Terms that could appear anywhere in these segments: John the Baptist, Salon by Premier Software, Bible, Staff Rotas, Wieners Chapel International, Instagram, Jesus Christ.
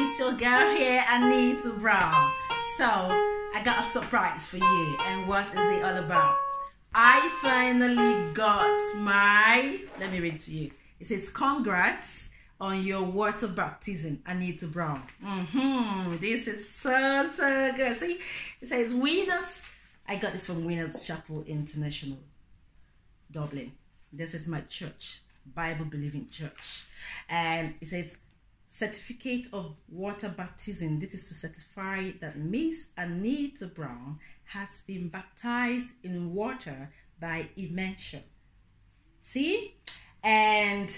It's your girl here, Anita Brown. So, I got a surprise for you. And what is it all about? I finally got my, let me read it to you. It says, congrats on your water baptism, Anita Brown. This is so, so good. See, it says Wieners. I got this from Wieners Chapel International, Dublin. This is my church, Bible-believing church. And it says, certificate of water baptism. This is to certify that Miss Anita Brown has been baptized in water by immersion. See? And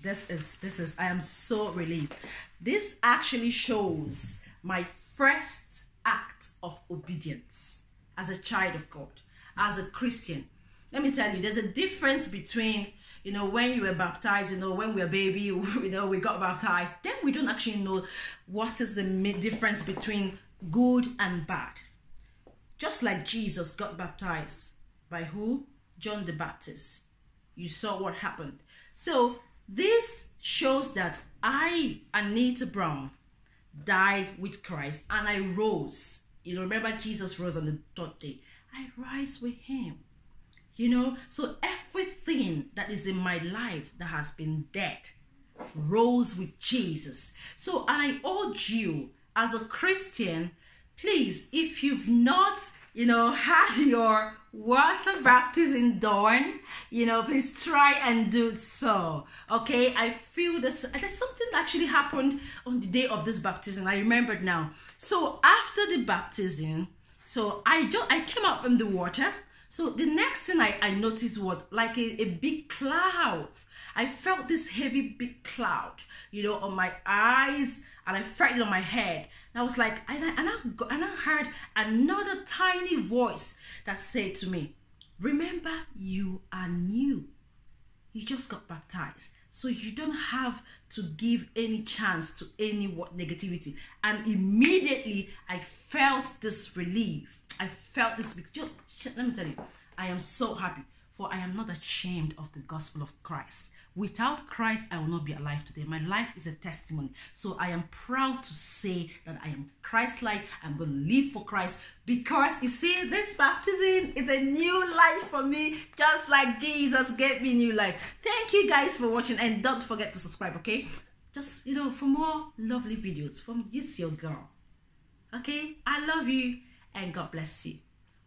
this is, I am so relieved. This actually shows my first act of obedience as a child of God, as a Christian. Let me tell you, there's a difference between, you know, when you were baptized, you know, when we were baby, you know, we got baptized. Then we don't actually know what is the difference between good and bad. Just like Jesus got baptized by who? John the Baptist. You saw what happened. So this shows that I, Anita Brown, died with Christ and I rose. You know, remember Jesus rose on the third day. I rise with him. You know, so everything that is in my life that has been dead rose with Jesus. So I urge you as a Christian, please, if you've not, you know, had your water baptism done, you know, please try and do so. Okay, I feel that there's something that actually happened on the day of this baptism. I remembered now. So after the baptism, so I came out from the water. So the next thing I noticed was like a big cloud. I felt this heavy big cloud, you know, on my eyes, and I felt it on my head. And I was like, and I heard another tiny voice that said to me, remember, you are new. You just got baptized. So you don't have to give any chance to any negativity. And immediately I felt this relief. I felt this, let me tell you, I am so happy, for I am not ashamed of the gospel of Christ. Without Christ, I will not be alive today. My life is a testimony. So I am proud to say that I am Christ-like. I'm going to live for Christ because, you see, this baptism is a new life for me, just like Jesus gave me new life. Thank you guys for watching, and don't forget to subscribe, okay? Just, you know, for more lovely videos from this your girl, okay? I love you, and God bless you.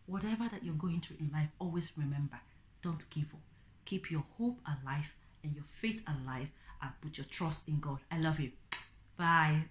Whatever that you're going through in life, always remember, don't give up. Keep your hope alive and your faith alive and put your trust in God. I love you. Bye.